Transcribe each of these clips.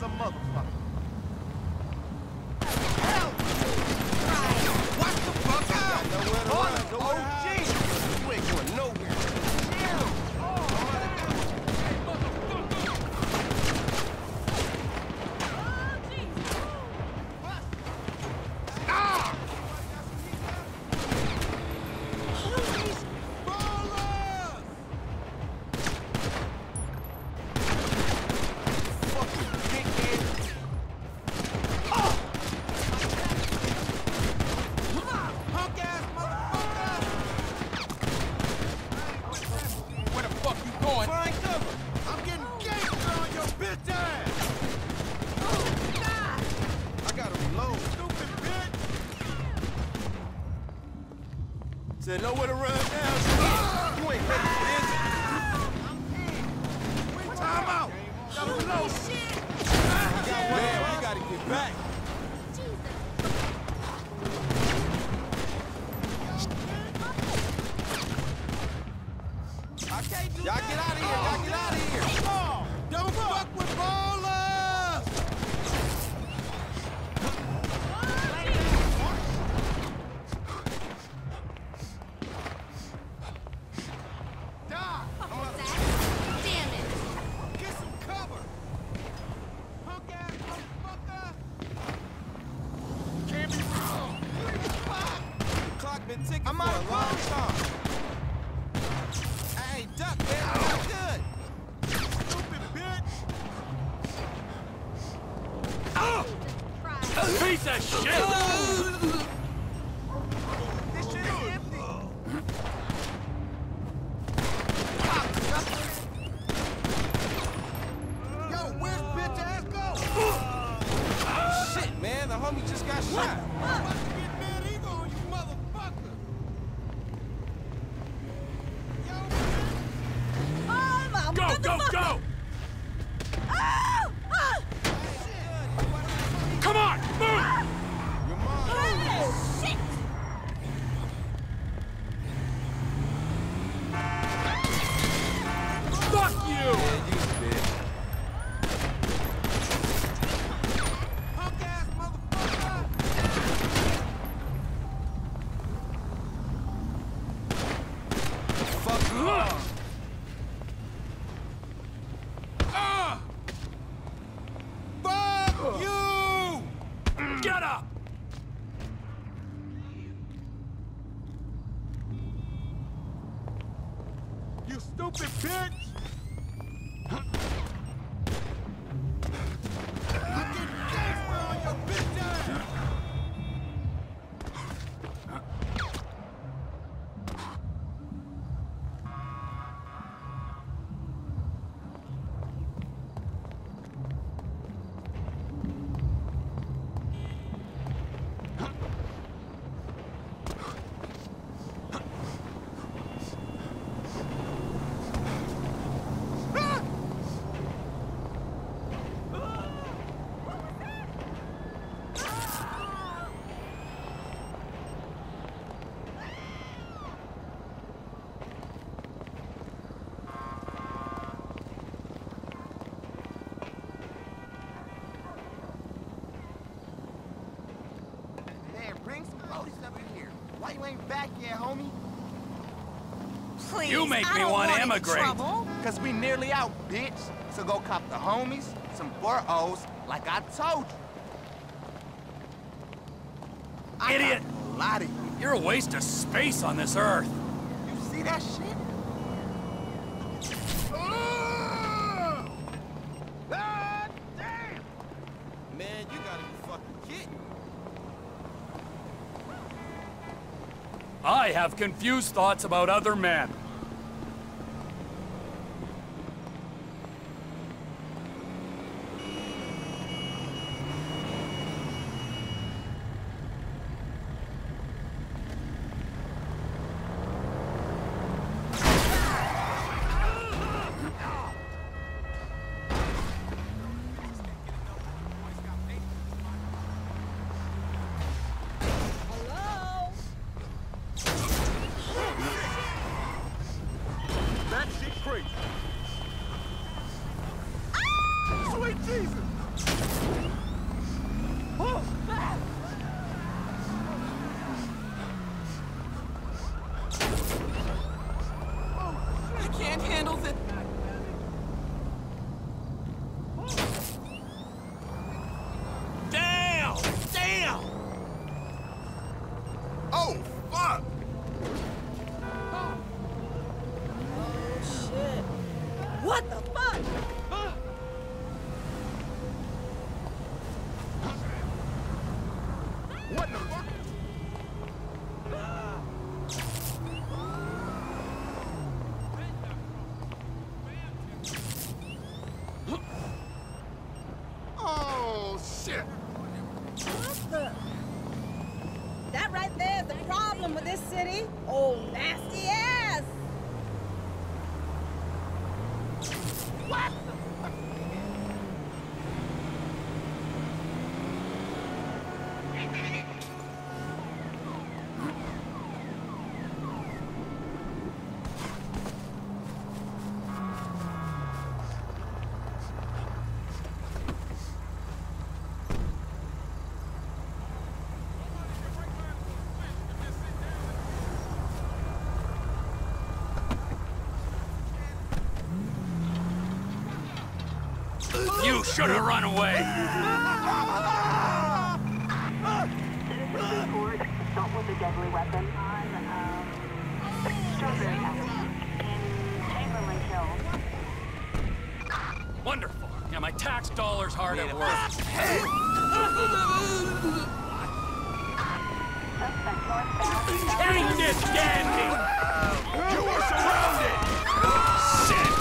as a motherfucker. Help! What the fuck? Oh, jeez! You ain't going nowhere. There's nowhere to run now, shit. You ain't ready for this. I'm dead. Time out. Holy shit. Man, we gotta get back. Jesus. I can't do that. Y'all get out of here. Y'all get out of here. Come on. Don't fuck with I'm out of long time. Hey, duck, man, I'm not good. Stupid bitch. Oh! Piece of shit! This shit is empty. Yo, where's bitch ass go? Shit, man, the homie just got shot. What? Go! Oh! Oh! Come on, move! Your mom. Oh, shit! Fuck you! Yeah, you bitch. Punk ass motherfucker! Fuck you! Get up! You stupid bitch! Huh? Fucking gangster on your bitch ass! Why you ain't back yet, homie? Please, you make me want to immigrate. Because we nearly out, bitch. So go cop the homies, some burros, like I told you. Idiot! I got a lot of you. You're a waste of space on this earth. You see that shit? God damn! Man, you gotta be fucking kidding. I have confused thoughts about other men. up! Oh, shit. What the fuck? What the fuck? Oh, shit. What the? That right there is the problem with this city. Old nasty ass. What the fuck? You should have run away. Citizen report, assault with a deadly weapon on Strawberry Avenue in Chamberlain Hills. Wonderful. Yeah, my tax dollars hard at work. Take this, Dandy! You are surrounded! Shit!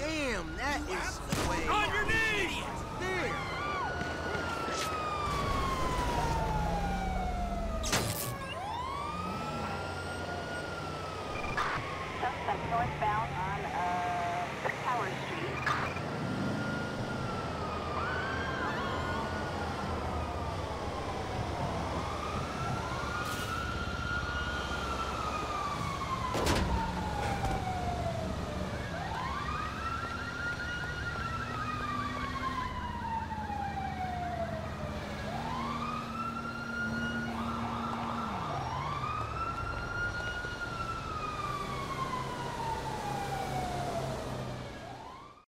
Damn, that is way on your knees!